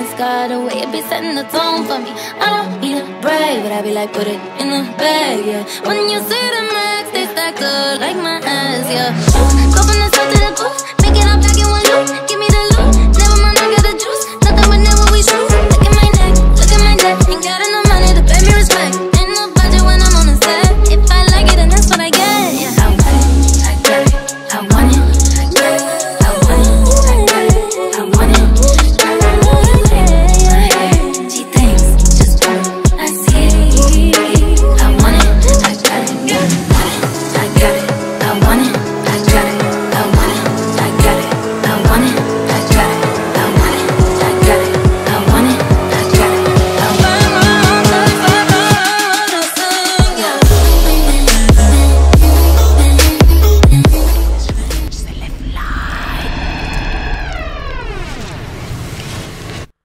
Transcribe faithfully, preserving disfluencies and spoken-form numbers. the sky, the way it be setting the tone for me. I don't need to brag, but I be like, put it in the bag, yeah. When you see the max, they stack up like my ass, yeah.